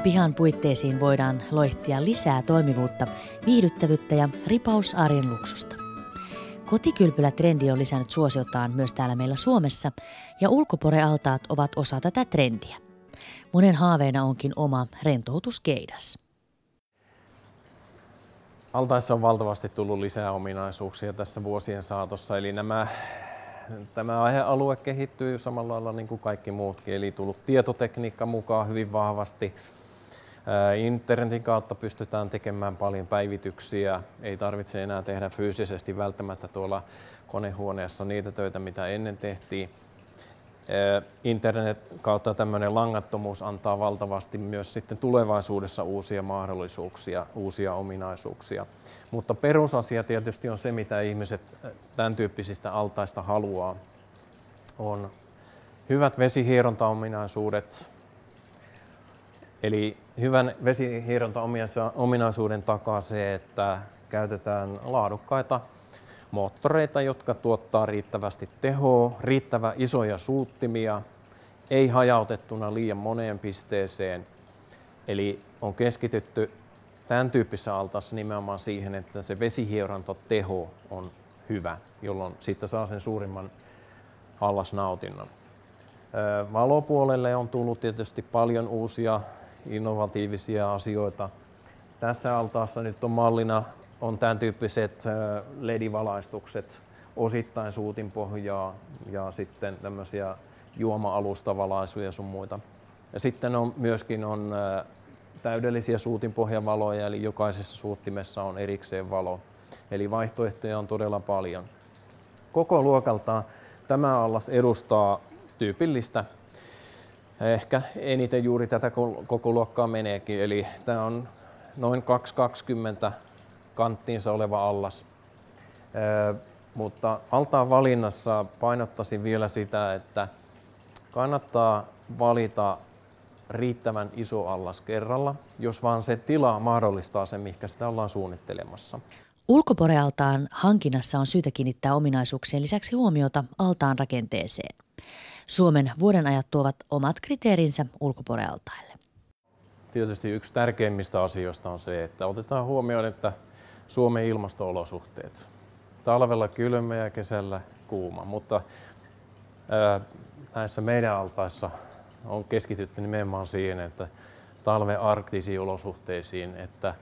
Hyvän pihan puitteisiin voidaan loihtia lisää toimivuutta, viihdyttävyyttä ja ripaus arjen luksusta. Kotikylpylätrendi on lisännyt suosiotaan myös täällä meillä Suomessa, ja ulkoporealtaat ovat osa tätä trendiä. Monen haaveena onkin oma rentoutuskeidas. Altaissa on valtavasti tullut lisää ominaisuuksia tässä vuosien saatossa, eli tämä aihealue kehittyy samalla lailla niin kuin kaikki muutkin, eli tullut tietotekniikka mukaan hyvin vahvasti. Internetin kautta pystytään tekemään paljon päivityksiä, ei tarvitse enää tehdä fyysisesti välttämättä tuolla konehuoneessa niitä töitä, mitä ennen tehtiin. Internet kautta tämmöinen langattomuus antaa valtavasti myös sitten tulevaisuudessa uusia mahdollisuuksia, uusia ominaisuuksia. Mutta perusasia tietysti on se, mitä ihmiset tämän tyyppisistä altaista haluaa. On hyvät vesihierontaominaisuudet. Eli hyvän vesihierontaominaisuuden takaa se, että käytetään laadukkaita moottoreita, jotka tuottaa riittävästi tehoa, riittävän isoja suuttimia, ei hajautettuna liian moneen pisteeseen. Eli on keskitytty tämän tyyppisessä altaassa nimenomaan siihen, että se vesihierontateho on hyvä, jolloin siitä saa sen suurimman allasnautinnon. Valopuolelle on tullut tietysti paljon uusia innovatiivisia asioita. Tässä altaassa nyt on mallina on tämän tyyppiset LED-valaistukset, osittain suutinpohjaa ja sitten tämmöisiä juoma-alustavalaisuja sun muita. Ja sitten on myöskin täydellisiä suutinpohjavaloja, eli jokaisessa suuttimessa on erikseen valo. Eli vaihtoehtoja on todella paljon. Koko luokaltaan tämä allas edustaa tyypillistä. Ehkä eniten juuri tätä koko luokkaa meneekin, eli tämä on noin 220 kanttiinsa oleva allas. Mutta altaan valinnassa painottaisin vielä sitä, että kannattaa valita riittävän iso allas kerralla, jos vaan se tila mahdollistaa sen, mihinkä sitä ollaan suunnittelemassa. Ulkoporealtaan hankinnassa on syytä kiinnittää ominaisuuksien lisäksi huomiota altaan rakenteeseen. Suomen vuodenajat tuovat omat kriteerinsä ulkoporealtaille. Tietysti yksi tärkeimmistä asioista on se, että otetaan huomioon, että Suomen ilmasto-olosuhteet. Talvella kylmä ja kesällä kuuma, mutta näissä meidän altaissa on keskitytty nimenomaan siihen, että talven arktisiin olosuhteisiin, että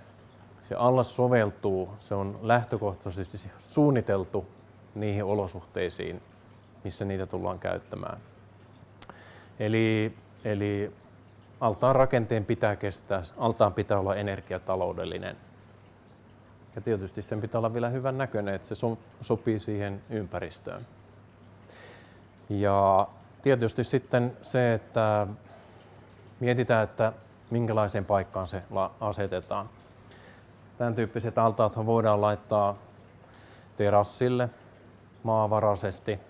se allas soveltuu, se on lähtökohtaisesti suunniteltu niihin olosuhteisiin, missä niitä tullaan käyttämään. Eli altaan rakenteen pitää kestää, altaan pitää olla energiataloudellinen. Ja tietysti sen pitää olla vielä hyvän näköinen, että se sopii siihen ympäristöön. Ja tietysti sitten se, että mietitään, että minkälaiseen paikkaan se asetetaan. Tämän tyyppiset altaathan voidaan laittaa terassille maavaraisesti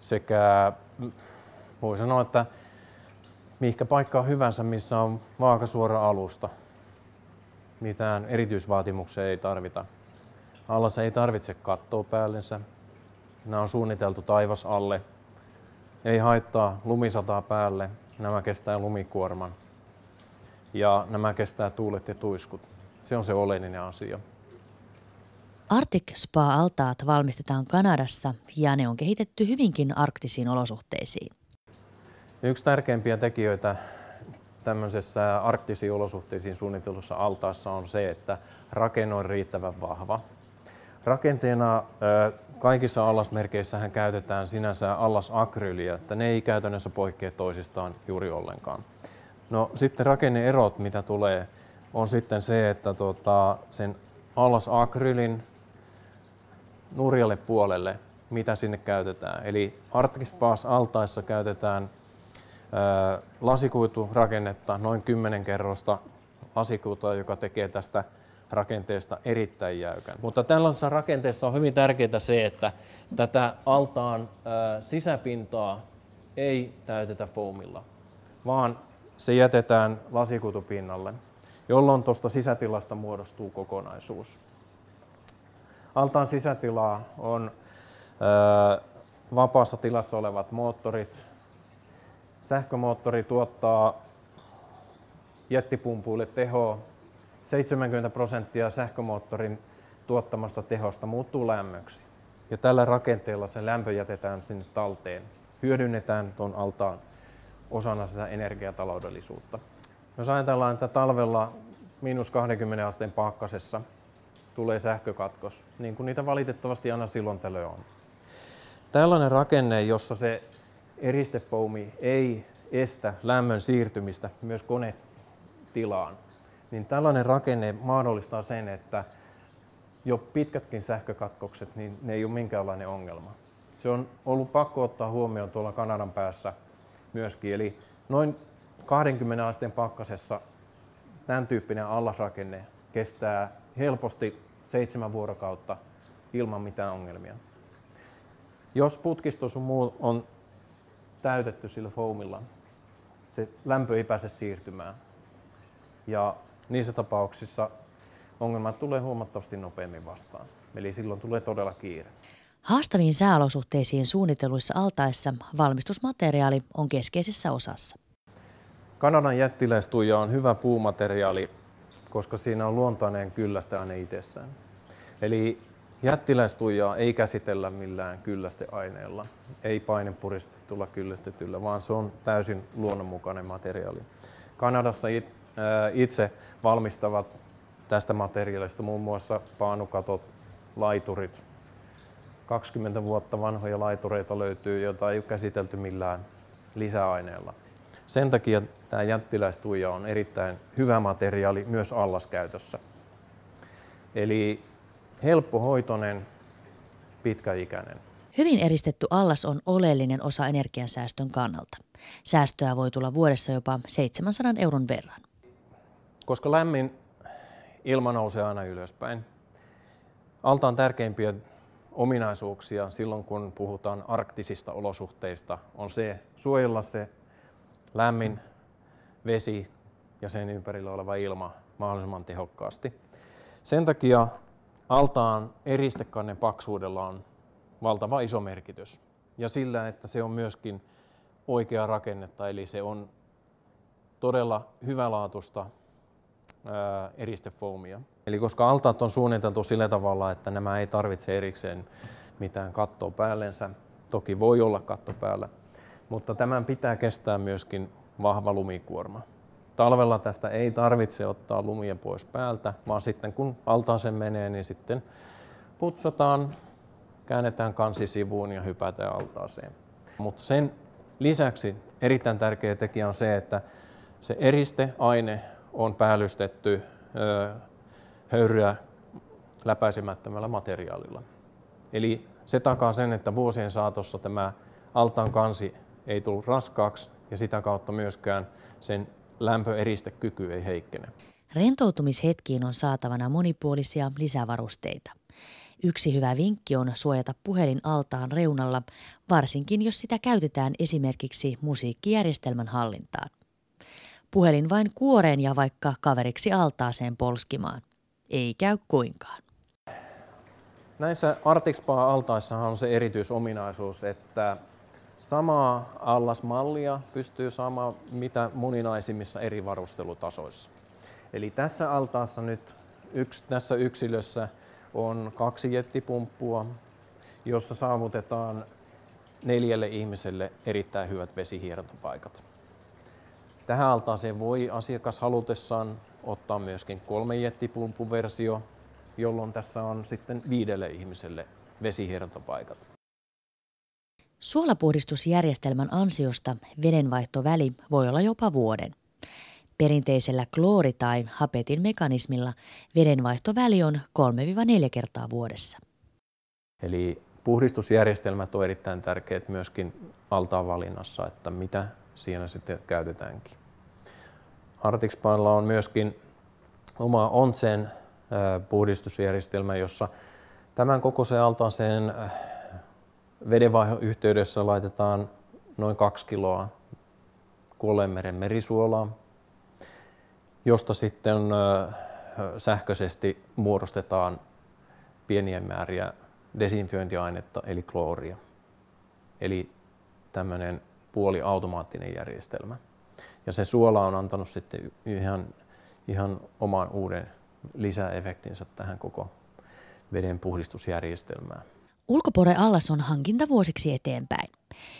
sekä voi sanoa, että mihinkä paikkaan hyvänsä, missä on vaakasuora alusta. Mitään erityisvaatimuksia ei tarvita. Allas ei tarvitse kattoa päällensä. Nämä on suunniteltu taivas alle. Ei haittaa lumisataa päälle. Nämä kestää lumikuorman. Ja nämä kestää tuulet ja tuiskut. Se on se oleellinen asia. Arctic Spa-altaat valmistetaan Kanadassa ja ne on kehitetty hyvinkin arktisiin olosuhteisiin. Yksi tärkeimpiä tekijöitä tämmöisessä arktisiin olosuhteisiin suunnitellussa altaassa on se, että rakenne on riittävän vahva. Rakenteena kaikissa allasmerkeissähän käytetään sinänsä allasakryliä, että ne ei käytännössä poikkea toisistaan juuri ollenkaan. No sitten rakenneerot, mitä tulee, on sitten se, että sen allasakrylin nurjalle puolelle, mitä sinne käytetään. Eli Arctic Spas altaissa käytetään lasikuiturakennetta, noin 10 kerrosta lasikuitua, joka tekee tästä rakenteesta erittäin jäykän. Mutta tällaisessa rakenteessa on hyvin tärkeää se, että tätä altaan sisäpintaa ei täytetä foamilla, vaan se jätetään lasikuitupinnalle, jolloin tuosta sisätilasta muodostuu kokonaisuus. Altaan sisätilaa on vapaassa tilassa olevat moottorit. Sähkömoottori tuottaa jättipumpuille tehoa. 70% sähkömoottorin tuottamasta tehosta muuttuu lämmöksi. Ja tällä rakenteella se lämpö jätetään sinne talteen. Hyödynnetään tuon altaan osana sitä energiataloudellisuutta. Jos ajatellaan, että talvella -20 asteen pakkasessa tulee sähkökatkos, niin kuin niitä valitettavasti aina silloin tällöin on. Tällainen rakenne, jossa se eristefoumi ei estä lämmön siirtymistä myös konetilaan, niin tällainen rakenne mahdollistaa sen, että jo pitkätkin sähkökatkokset, niin ne ei ole minkäänlainen ongelma. Se on ollut pakko ottaa huomioon tuolla Kanadan päässä myöskin, eli noin 20 asteen pakkasessa tämän tyyppinen allasrakenne kestää helposti 7 vuorokautta ilman mitään ongelmia. Jos putkisto sun muu on täytetty sillä foamilla, se lämpö ei pääse siirtymään. Ja niissä tapauksissa ongelmat tulee huomattavasti nopeammin vastaan. Eli silloin tulee todella kiire. Haastaviin sääolosuhteisiin suunnitelluissa altaissa valmistusmateriaali on keskeisessä osassa. Kanadan jättiläistuija on hyvä puumateriaali, koska siinä on luontainen kyllästeaine itsessään. Eli jättiläistuijaa ei käsitellä millään kyllästeaineella, ei painepuristetulla kyllästetyllä, vaan se on täysin luonnonmukainen materiaali. Kanadassa itse valmistavat tästä materiaalista muun muassa paanukatot, laiturit. 20 vuotta vanhoja laitureita löytyy, joita ei ole käsitelty millään lisäaineella. Sen takia tämä jättiläistuija on erittäin hyvä materiaali myös allaskäytössä. Eli helppohoitoinen, pitkäikäinen. Hyvin eristetty allas on oleellinen osa energiansäästön kannalta. Säästöä voi tulla vuodessa jopa 700 € verran. Koska lämmin ilma nousee aina ylöspäin. Altaan tärkeimpiä ominaisuuksia silloin, kun puhutaan arktisista olosuhteista, on se suojella se lämmin vesi ja sen ympärillä oleva ilma mahdollisimman tehokkaasti. Sen takia altaan eristekannen paksuudella on valtava iso merkitys. Ja sillä, että se on myöskin oikea rakennetta, eli se on todella hyvälaatuista eristefoamia. Eli koska altaat on suunniteltu sillä tavalla, että nämä ei tarvitse erikseen mitään kattoa päällensä, toki voi olla katto päällä, mutta tämän pitää kestää myöskin vahva lumikuorma. Talvella tästä ei tarvitse ottaa lumia pois päältä, vaan sitten kun altaaseen menee, niin sitten putsataan, käännetään kansi sivuun ja hypätään altaaseen. Mutta sen lisäksi erittäin tärkeä tekijä on se, että se eristeaine on päällystetty höyryä läpäisemättömällä materiaalilla. Eli se takaa sen, että vuosien saatossa tämä altaan kansi ei tule raskaaksi ja sitä kautta myöskään sen lämpöeristekyky ei heikkene. Rentoutumishetkiin on saatavana monipuolisia lisävarusteita. Yksi hyvä vinkki on suojata puhelin altaan reunalla, varsinkin jos sitä käytetään esimerkiksi musiikkijärjestelmän hallintaan. Puhelin vain kuoreen ja vaikka kaveriksi altaaseen polskimaan. Ei käy kuinkaan. Näissä Arctic Spa-altaissahan on se erityisominaisuus, että samaa allasmallia pystyy saamaan mitä moninaisimmissa eri varustelutasoissa. Eli tässä altaassa nyt tässä yksilössä on 2 jettipumppua, jossa saavutetaan 4 ihmiselle erittäin hyvät vesihierontapaikat. Tähän altaaseen voi asiakas halutessaan ottaa myöskin 3 jettipumppuversio, jolloin tässä on sitten 5 ihmiselle vesihierontapaikat. Suolapuhdistusjärjestelmän ansiosta vedenvaihtoväli voi olla jopa vuoden. Perinteisellä kloori- tai hapetin mekanismilla vedenvaihtoväli on 3–4 kertaa vuodessa. Eli puhdistusjärjestelmät on erittäin tärkeät myöskin altaan valinnassa, että mitä siinä sitten käytetäänkin. Arctic Spalla on myöskin oma Ontsen puhdistusjärjestelmä, jossa tämän kokoisen altaaseen vedenvaihdon yhteydessä laitetaan noin 2 kiloa Kuolleenmeren merisuolaa, josta sitten sähköisesti muodostetaan pieniä määriä desinfiointiainetta eli klooria. Eli tämmöinen puoliautomaattinen järjestelmä. Ja se suola on antanut sitten ihan oman uuden lisäefektinsä tähän koko veden puhdistusjärjestelmään. Ulkoporen allas on hankinta vuosiksi eteenpäin.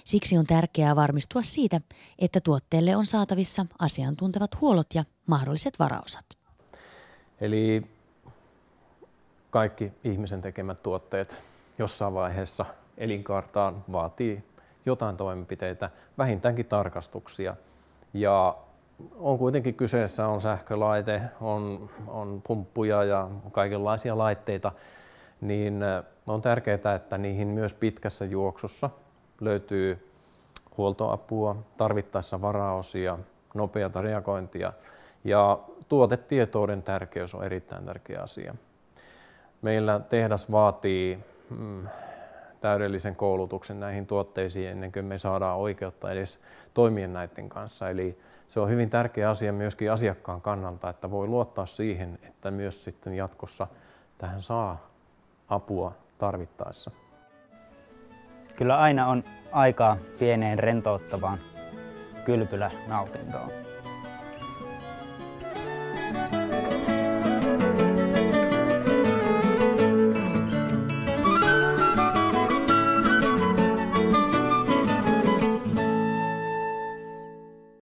Siksi on tärkeää varmistua siitä, että tuotteelle on saatavissa asiantuntevat huollot ja mahdolliset varaosat. Eli kaikki ihmisen tekemät tuotteet jossain vaiheessa elinkaartaan vaatii jotain toimenpiteitä, vähintäänkin tarkastuksia. Ja on kuitenkin kyseessä on sähkölaite, on pumppuja ja kaikenlaisia laitteita, niin on tärkeää, että niihin myös pitkässä juoksussa löytyy huoltoapua, tarvittaessa varaosia, nopeata reagointia ja tuotetietouden tärkeys on erittäin tärkeä asia. Meillä tehdas vaatii täydellisen koulutuksen näihin tuotteisiin ennen kuin me saadaan oikeutta edes toimia näiden kanssa. Eli se on hyvin tärkeä asia myöskin asiakkaan kannalta, että voi luottaa siihen, että myös sitten jatkossa tähän saa apua tarvittaessa. Kyllä aina on aikaa pieneen rentouttavaan kylpylänautintoon.